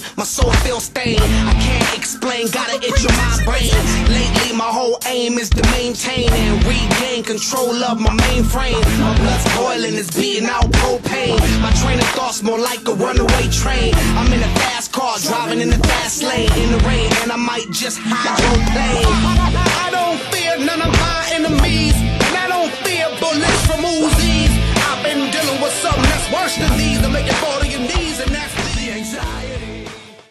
pain, my soul feels stained. I can't explain, gotta itch in my brain. Lately my whole aim is to maintain and regain control of my mainframe. My blood's boiling, it's beating out propane. My train of thought's more like a runaway train. I'm in a fast car, driving in the fast lane. In the rain, and I might just hydroplane. I don't fear none of my enemies, and I don't fear bullets from Uzis. I've been dealing with something that's worse than these to make it